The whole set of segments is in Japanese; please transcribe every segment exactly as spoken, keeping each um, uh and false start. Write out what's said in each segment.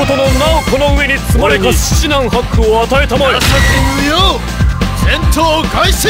ことのなおこの上に積まれた死難ハックを与えたまえ。優しくよ戦闘開始。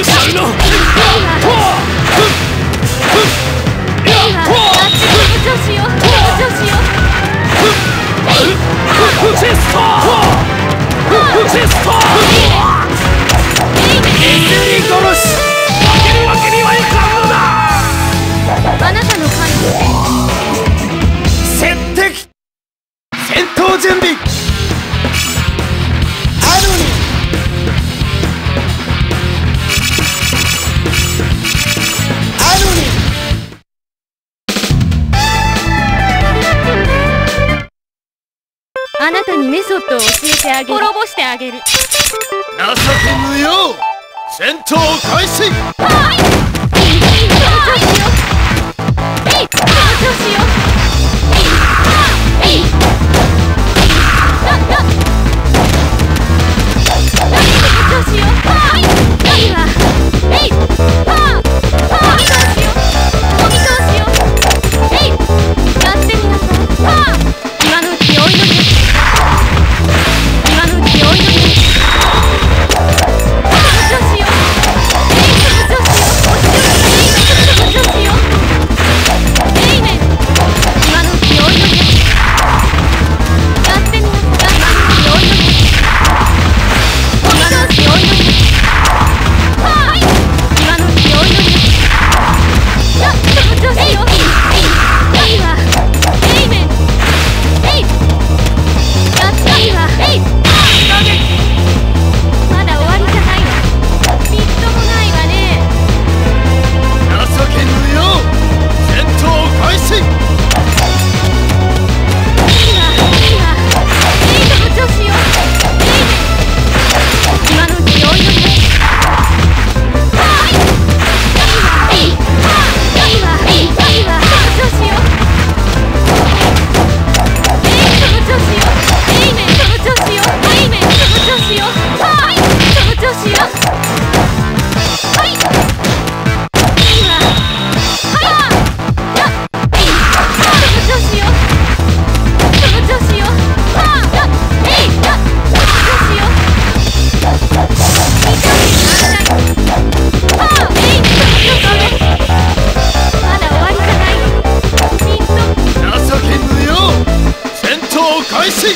開始。